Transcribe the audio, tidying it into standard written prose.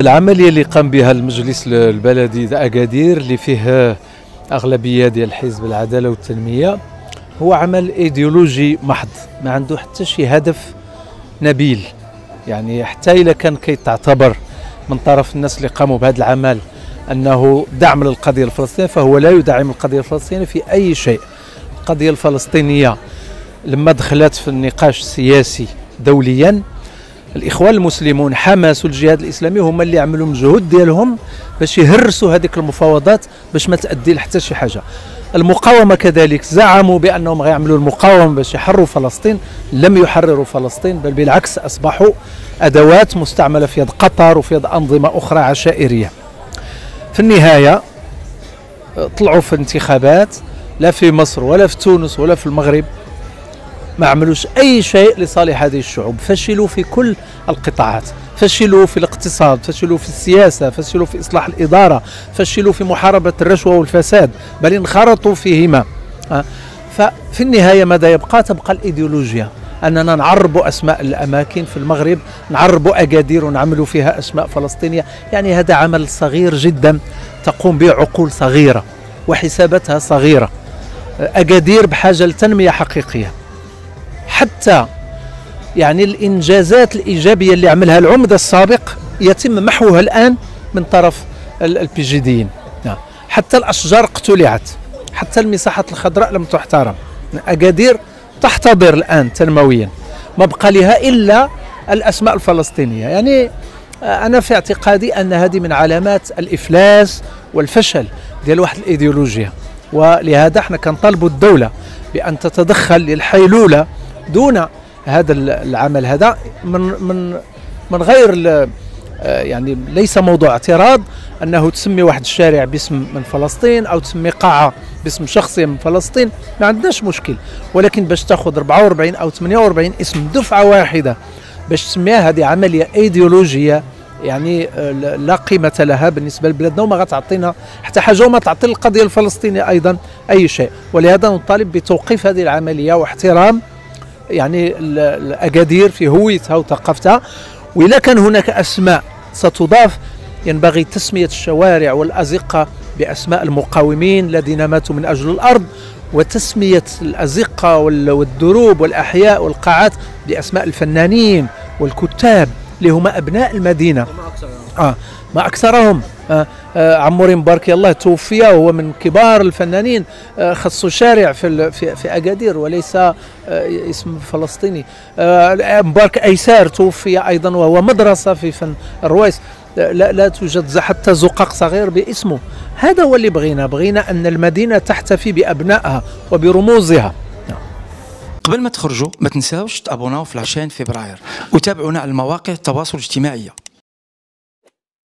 العملية اللي قام بها المجلس البلدي أكادير اللي فيه أغلبية ديال حزب العدالة والتنمية هو عمل ايديولوجي محض، ما عنده حتى شي هدف نبيل. يعني حتى إلا كان كيتعتبر من طرف الناس اللي قاموا بهذا العمل أنه دعم للقضية الفلسطينية، فهو لا يدعم القضية الفلسطينية في أي شيء. القضية الفلسطينية لما دخلت في النقاش السياسي دوليا، الإخوان المسلمون، حماس والجهاد الإسلامي هما اللي عملوا مجهود ديالهم باش يهرسوا هذيك المفاوضات باش ما تأدي لحتى شي حاجة. المقاومة كذلك زعموا بأنهم غيعملوا المقاومة باش يحرروا فلسطين، لم يحرروا فلسطين، بل بالعكس أصبحوا أدوات مستعملة في يد قطر وفي يد أنظمة أخرى عشائرية. في النهاية طلعوا في انتخابات، لا في مصر ولا في تونس ولا في المغرب ما عملوش أي شيء لصالح هذه الشعوب. فشلوا في كل القطاعات، فشلوا في الاقتصاد، فشلوا في السياسة، فشلوا في إصلاح الإدارة، فشلوا في محاربة الرشوة والفساد، بل انخرطوا فيهما. ففي النهاية ماذا يبقى؟ تبقى الإيديولوجيا، أننا نعربوا أسماء الأماكن في المغرب، نعربوا أكادير ونعملوا فيها أسماء فلسطينية. يعني هذا عمل صغير جدا تقوم به عقول صغيرة وحساباتها صغيرة. أكادير بحاجة لتنمية حقيقية. حتى يعني الإنجازات الإيجابية اللي عملها العمدة السابق يتم محوها الآن من طرف البيجيديين. حتى الأشجار اقتلعت، حتى المساحات الخضراء لم تحترم. أكادير تحتضر الآن تنمويا، ما بقى لها إلا الأسماء الفلسطينية. يعني أنا في اعتقادي أن هذه من علامات الإفلاس والفشل ديال واحد الإيديولوجيا، ولهذا احنا كنطالبوا الدولة بأن تتدخل للحيلولة دون هذا العمل. هذا من غير يعني ليس موضوع اعتراض انه تسمي واحد الشارع باسم من فلسطين او تسمي قاعه باسم شخصيه من فلسطين، ما عندناش مشكل. ولكن باش تاخذ 44 او 48 اسم دفعه واحده باش تسميها، هذه عمليه ايديولوجيه يعني لا قيمه لها بالنسبه لبلادنا، وما غتعطينا حتى حاجه، وما تعطي للقضيه الفلسطينيه ايضا اي شيء. ولهذا نطالب بتوقيف هذه العمليه واحترام يعني الأكادير في هويتها وثقافتها. وإذا كان هناك أسماء ستضاف، ينبغي تسمية الشوارع والأزقة بأسماء المقاومين الذين ماتوا من أجل الأرض، وتسمية الأزقة والدروب والأحياء والقاعات بأسماء الفنانين والكتاب اللي هما أبناء المدينة. ما أكثرهم. عموري مبارك الله توفي وهو من كبار الفنانين، خصو شارع في أكادير وليس اسم فلسطيني. مبارك أيسار توفي أيضا وهو مدرسة في فن الرويس، لا توجد حتى زقاق صغير باسمه. هذا هو اللي بغينا أن المدينة تحتفي بأبنائها وبرموزها. قبل ما تخرجوا ما تنساوش تابوناو في العشان فبراير، وتابعونا على المواقع التواصل الاجتماعية.